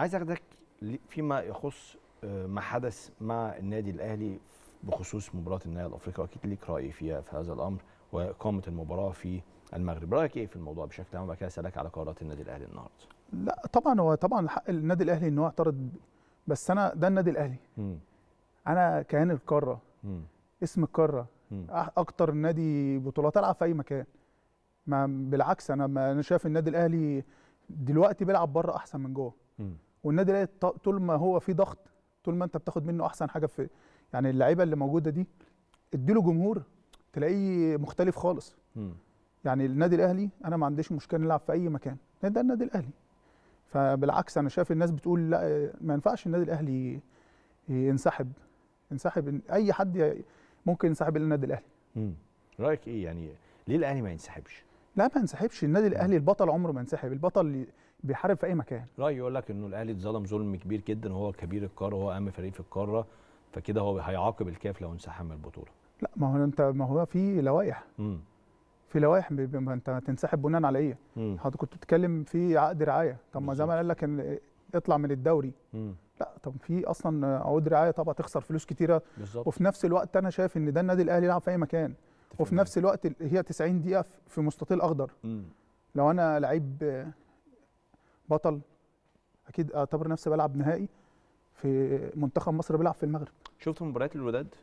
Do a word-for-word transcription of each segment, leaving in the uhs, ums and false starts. عايز اخدك فيما يخص ما حدث مع النادي الاهلي بخصوص مباراه النهائي الافريقي، واكيد ليك راي فيها في هذا الامر واقامه المباراه في المغرب. رايك ايه في الموضوع بشكل عام؟ وبعد كده اسالك على قرارات النادي الاهلي النهارده. لا طبعا هو طبعا حق النادي الاهلي ان هو يعترض، بس انا ده النادي الاهلي، م. انا كيان القاره، م. اسم القاره، م. اكتر نادي بطولات، العب في اي مكان. ما بالعكس انا ما انا شايف النادي الاهلي دلوقتي بيلعب بره احسن من جوه، والنادي الاهلي طول ما هو في ضغط، طول ما انت بتاخد منه احسن حاجه في يعني اللعيبه اللي موجوده دي، اديله جمهور تلاقيه مختلف خالص. م. يعني النادي الاهلي انا ما عنديش مشكله نلعب في اي مكان، ده النادي الاهلي. فبالعكس انا شايف الناس بتقول لا ما ينفعش النادي الاهلي ينسحب، ينسحب اي حد ممكن ينسحب للنادي الاهلي. امم رايك ايه يعني ليه الاهلي ما ينسحبش؟ لا ما ينسحبش النادي الاهلي، البطل عمره ما ينسحب، البطل بيحارب في اي مكان. رايي يقول لك انه الاهلي اتظلم ظلم كبير جدا، وهو كبير القاره وهو اهم فريق في القاره، فكده هو هيعاقب الكاف لو انسحب من البطوله. لا ما هو انت ما هو في لوائح، امم في لوائح انت هتنسحب بناء على ايه؟ حضرتك كنت بتتكلم في عقد رعايه، طب ما زمان قال لك ان اطلع من الدوري، مم. لا طب في اصلا عقود رعايه طبعا تخسر فلوس كتيره بالزبط. وفي نفس الوقت انا شايف ان ده النادي الاهلي يلعب في اي مكان، وفي نفس الوقت هي تسعين دقيقه في مستطيل اخضر. مم. لو انا لعيب بطل اكيد اعتبر نفسي بلعب نهائي في منتخب مصر بيلعب في المغرب. شفت مباريات الوداد؟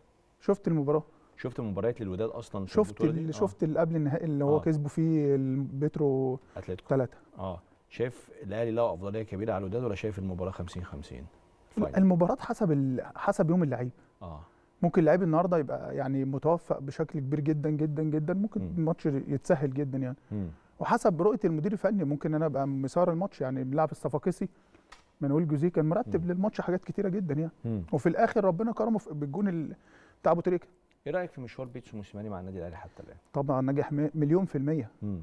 شفت المباراه شفت مباريات للوداد اصلا في شفت ال... شفت آه. قبل النهائي اللي هو آه. كسبه فيه البيترو اتلتيكو ثلاثة. اه شايف الاهلي له افضليه كبيره على الوداد، ولا شايف المباراه خمسين خمسين؟ المباراه حسب ال... حسب يوم اللعيب. اه ممكن اللعيب النهارده يبقى يعني متوفق بشكل كبير جدا جدا جدا، ممكن م. الماتش يتسهل جدا يعني، م. وحسب رؤيه المدير الفني. ممكن انا ابقى مسار الماتش يعني، بنلعب الصفاقسي منويل جوزيه كان مرتب م. للماتش حاجات كتيره جدا يعني، م. وفي الاخر ربنا كرمه بالجون بتاع ابو تريكه. ايه رايك في مشوار بيتسو موسيماني مع النادي الاهلي حتى الان؟ طبعا نجح مليون في الميه. امم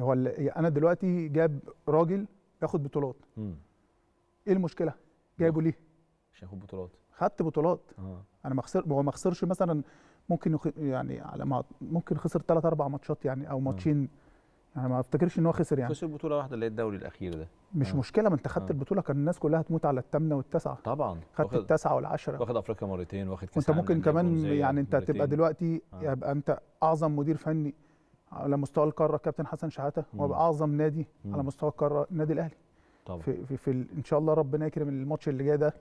هو انا دلوقتي جاب راجل بياخد بطولات، امم ايه المشكله؟ جايبه ليه؟ عشان ياخد بطولات. خدت بطولات. اه انا ما خسر هو ما خسرش مثلا، ممكن يخ... يعني على ما ممكن خسر ثلاث اربع ماتشات يعني، او ماتشين يعني، ما افتكرش ان هو خسر يعني. خسر بطوله واحده اللي هي الدوري الاخير ده، مش آه. مشكله، ما انت خدت آه. البطوله، كان الناس كلها تموت على الثامنه والتاسعه. طبعا خدت التاسعه والعشره، واخد افريقيا مرتين، واخد كاس العالم، وانت ممكن كمان يعني انت هتبقى دلوقتي آه. يبقى انت اعظم مدير فني على مستوى القاره كابتن حسن شحاته، ويبقى اعظم نادي مم. على مستوى القاره النادي الاهلي طبعا. في, في, في ان شاء الله ربنا يكرم الماتش اللي جاي ده،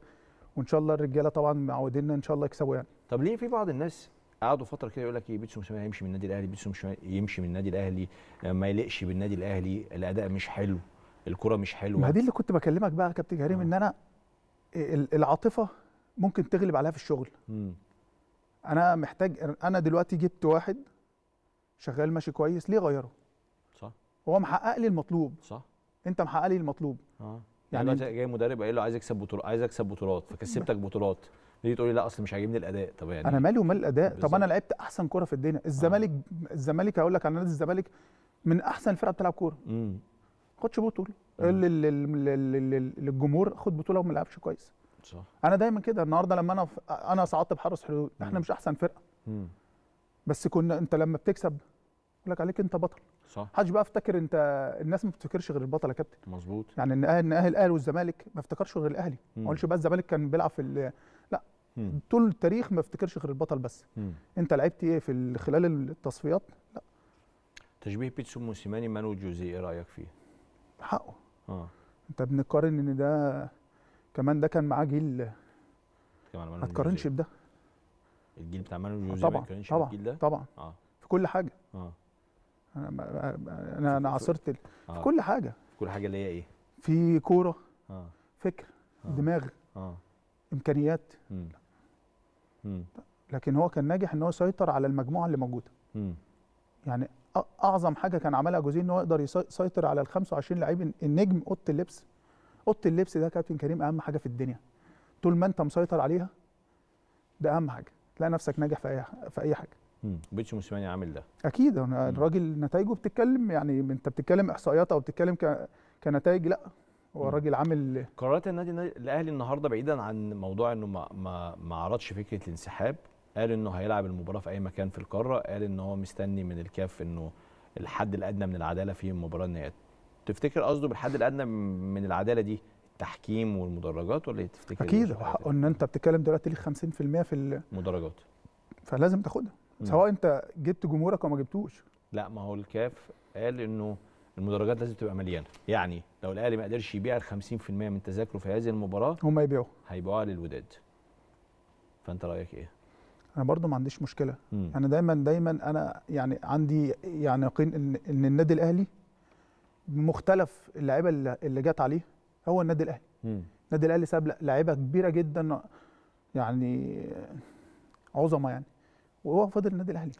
وان شاء الله الرجاله طبعا معودينا ان شاء الله يكسبوا يعني. طب ليه في بعض الناس قعدوا فتره كده يقول لك ايه، بيتسو موسيماني هيمشي من النادي الاهلي، بيتسو موسيماني يمشي من النادي الاهلي، ما يليقش بالنادي الاهلي، الاداء مش حلو، الكره مش حلوه. ما دي اللي كنت بكلمك بقى يا كابتن كريم، ان انا العاطفه ممكن تغلب عليها في الشغل. م. انا محتاج، انا دلوقتي جبت واحد شغال ماشي كويس، ليه غيره؟ صح، هو محقق لي المطلوب. صح، انت محقق لي المطلوب. اه يعني انت جاي مدرب قايل له عايز اكسب بطولات، عايز اكسب بطولات، فكسبتك بطولات، ليه تقول لي لا اصل مش عاجبني الاداء؟ طب يعني انا مالي ومال الاداء؟ طب انا لعبت احسن كوره في الدنيا. الزمالك آه. الزمالك هقول لك على نادي الزمالك من احسن الفرق بتلعب كوره، امم خدش بطوله للجمهور، خد بطوله وما لعبش كويس. صح، انا دايما كده. النهارده لما انا انا صعدت بحرس حدود، احنا مش احسن فرقه، امم بس كنا انت لما بتكسب يقول لك عليك انت بطل. صح، محدش بقى افتكر انت، الناس ما بتفتكرش غير البطل يا كابتن. مظبوط، يعني ان اهل الاهلي والزمالك ما افتكرش غير الاهلي، ما اقولش بقى الزمالك كان بيلعب في، لا مم. طول التاريخ ما افتكرش غير البطل بس. مم. انت لعبت ايه في خلال التصفيات؟ لا. تشبيه بيتسو موسيماني مانويل جوزيه ايه رايك فيه؟ حقه. اه انت بنقارن ان ده كمان ده كان معاه جيل، كمان ما تقارنش بده. الجيل بتاع مانويل جوزيه ما تقارنش بالجيل ده طبعا. اه في كل حاجه. اه انا انا انا عاصرت في آه. كل حاجه، كل حاجه اللي هي ايه، في كوره، اه فكر، آه. دماغ، اه امكانيات. مم. مم. لكن هو كان ناجح ان هو يسيطر على المجموعه اللي موجوده. مم. يعني اعظم حاجه كان عملها جوزيه ان هو يقدر يسيطر على ال خمسة وعشرين لعيب النجم اوضه اللبس. اوضه اللبس ده كابتن كريم اهم حاجه في الدنيا، طول ما انت مسيطر عليها ده اهم حاجه، تلاقي نفسك ناجح في اي في اي حاجه. امم بيتسو موسيماني عامل ده اكيد. انا الراجل نتائجه بتتكلم يعني، انت بتتكلم احصائيات او بتتكلم ك... كنتائج، لا هو الراجل عامل. قرارات النادي الاهلي النهارده بعيدا عن موضوع انه ما ما, ما عرضش فكره الانسحاب، قال انه هيلعب المباراه في اي مكان في القاره، قال ان هو مستني من الكاف انه الحد الادنى من العداله في المباراه النهائيه. تفتكر قصده بالحد الادنى من العداله دي التحكيم والمدرجات ولا تفتكر؟ اكيد هو حقه. ان انت بتتكلم دلوقتي ليك خمسين في المية في المدرجات، فلازم تاخدها سواء انت جبت جمهورك او ما جبتوش. لا، ما هو الكاف قال انه المدرجات لازم تبقى مليانه، يعني لو الاهلي ما قدرش يبيع ال خمسين في المية من تذاكره في هذه المباراه هم يبيعوها هيبيعوها للوداد. فانت رايك ايه؟ انا برضو ما عنديش مشكله. مم. انا دايما دايما انا يعني عندي يعني يقين ان ان النادي الاهلي بمختلف اللعيبه اللي جت عليه هو النادي الاهلي. مم. النادي الاهلي ساب لعيبه كبيره جدا يعني عظمه يعني، وهو فاضل النادي الاهلي.